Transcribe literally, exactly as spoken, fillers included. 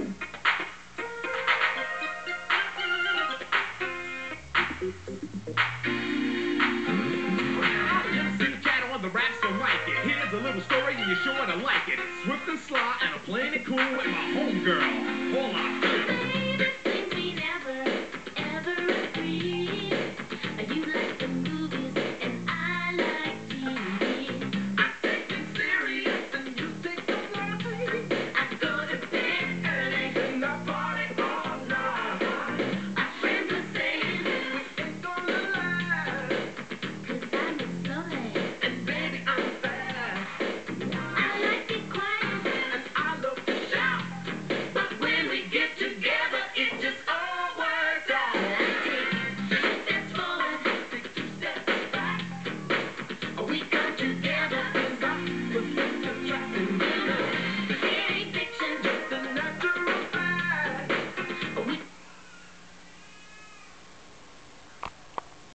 one. M C Cat on the rap, so like it. Here's a little story and you're sure to like it. Swift and sly and I'm playing it cool with my homegirl.